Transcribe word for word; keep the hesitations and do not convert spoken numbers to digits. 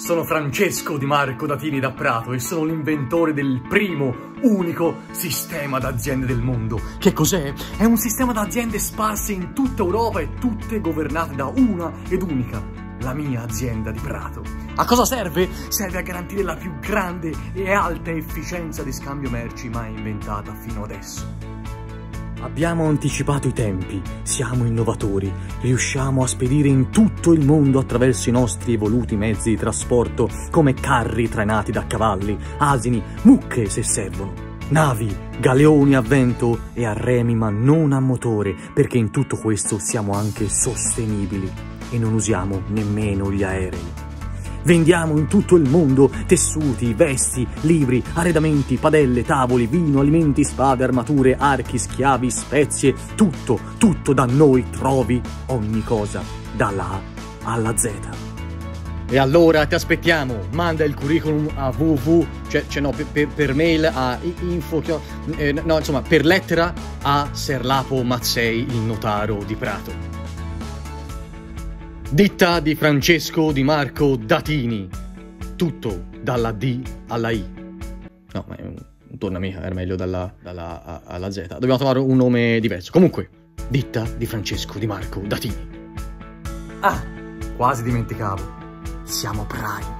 Sono Francesco Di Marco Datini da Prato e sono l'inventore del primo, unico sistema d'aziende del mondo. Che cos'è? È un sistema d'aziende sparse in tutta Europa e tutte governate da una ed unica, la mia azienda di Prato. A cosa serve? Serve a garantire la più grande e alta efficienza di scambio merci mai inventata fino adesso. Abbiamo anticipato i tempi, siamo innovatori, riusciamo a spedire in tutto il mondo attraverso i nostri evoluti mezzi di trasporto, come carri trainati da cavalli, asini, mucche se servono, navi, galeoni a vento e a remi ma non a motore, perché in tutto questo siamo anche sostenibili e non usiamo nemmeno gli aerei. Vendiamo in tutto il mondo tessuti, vesti, libri, arredamenti, padelle, tavoli, vino, alimenti, spade, armature, archi, schiavi, spezie, tutto, tutto da noi trovi, ogni cosa, dall'A alla Z. E allora ti aspettiamo, manda il curriculum a www, cioè, cioè no, per, per, per mail a info, eh, no insomma, per lettera a Ser Lapo Mazzei, il notaro di Prato. Ditta di Francesco Di Marco Datini. Tutto dalla D alla I. No, ma è un, un tornamica, era meglio dalla, dalla A alla Z. Dobbiamo trovare un nome diverso. Comunque, ditta di Francesco Di Marco Datini. Ah, quasi dimenticavo. Siamo Prime.